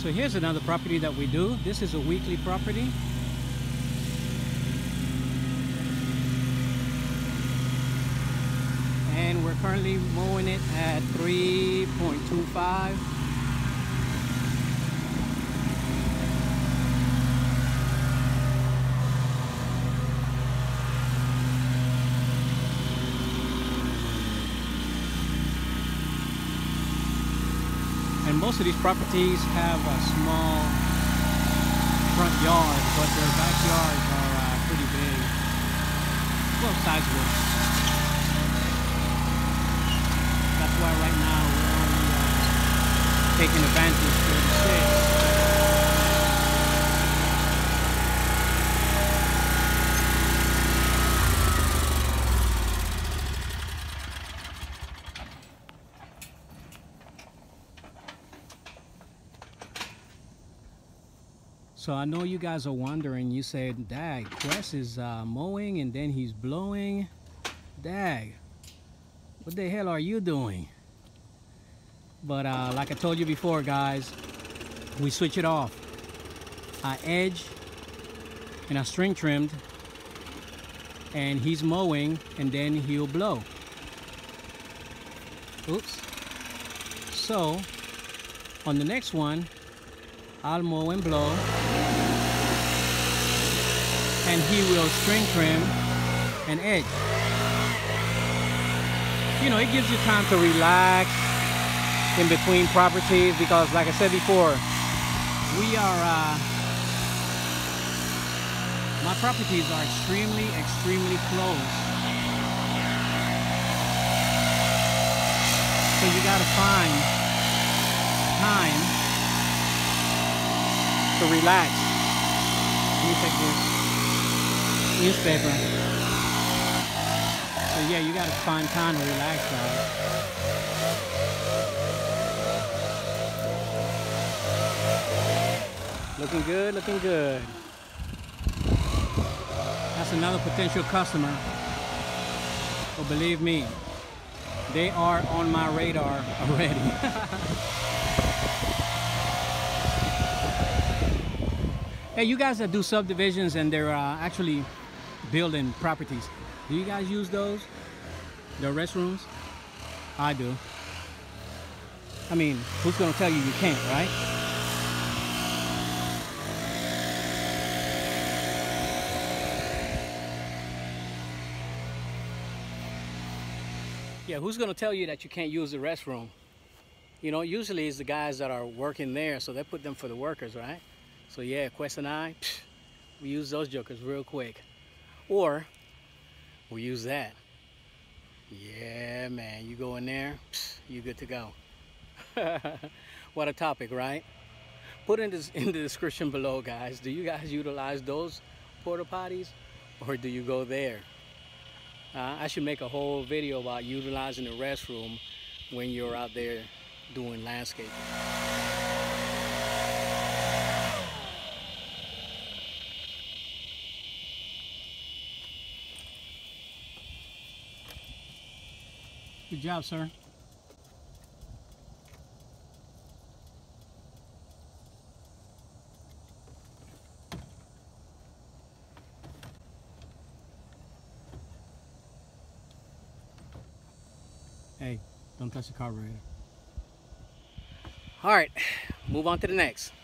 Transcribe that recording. So here's another property that we do. This is a weekly property. And we're currently mowing it at 3.25. And most of these properties have a small front yard, but their backyards are pretty big, well, sizable. That's why right now we're only taking advantage of the 36. So I know you guys are wondering, you said, dag, Quest is mowing and then he's blowing. Dag, what the hell are you doing? But like I told you before, guys, we switch it off. I edge and I string trimmed, and he's mowing and then he'll blow. Oops. So on the next one, I'll mow and blow, and he will string trim and edge. You know, it gives you time to relax in between properties because, like I said before, we are, my properties are extremely, extremely close. So you gotta find time to relax. Let me take this newspaper. So yeah, you gotta find time to relax, guys. Looking good, looking good. That's another potential customer. But believe me, they are on my radar already. Hey, you guys that do subdivisions and they're actually building properties, do you guys use those? The restrooms? I do. I mean, who's gonna tell you you can't, right? Yeah, who's gonna tell you that you can't use the restroom? You know, usually it's the guys that are working there, so they put them for the workers, right? So yeah, Quest and I, we use those jokers real quick. Or, we use that. Yeah, man, you go in there, you good to go. What a topic, right? Put in the description below, guys. Do you guys utilize those porta potties? Or do you go there? I should make a whole video about utilizing the restroom when you're out there doing landscaping. Good job, sir. Hey, don't touch the carburetor. All right, move on to the next.